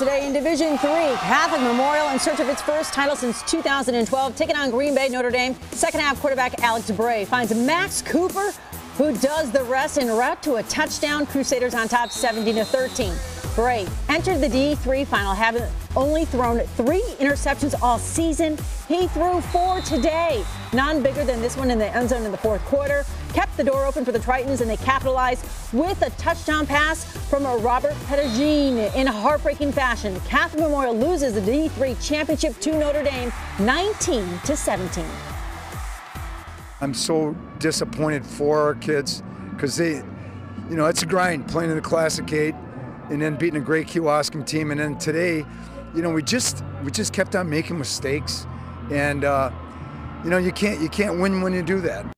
Later today in Division III, Catholic Memorial in search of its first title since 2012, taking on Green Bay, Notre Dame. Second half quarterback Alex Bray finds Max Cooper, who does the rest en route to a touchdown. Crusaders on top 17-13. Bray entered the D3 final, having only thrown 3 interceptions all season. He threw 4 today, none bigger than this one in the end zone in the fourth quarter. Kept the door open for the Tritons, and they capitalized with a touchdown pass from a Robert Pedagin in heartbreaking fashion. Catholic Memorial loses the D3 championship to Notre Dame, 19-17. I'm so disappointed for our kids because it's a grind playing in the Classic 8 and then beating a great Kewaskum team, and then today, we just kept on making mistakes, and you can't win when you do that.